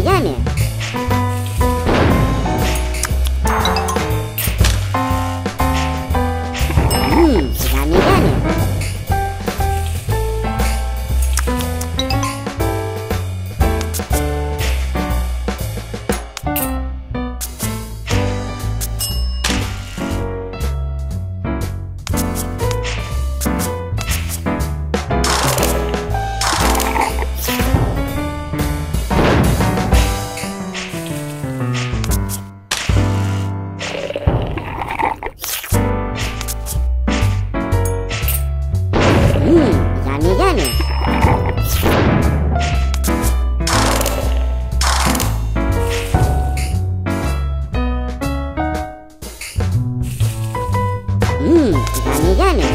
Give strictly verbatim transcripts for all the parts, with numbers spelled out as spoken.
yummy, yummy. Mmm, yummy, yummy. Mmm, yummy, yummy. Mmm,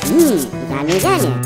yummy, yummy. Mmm, yummy, yummy.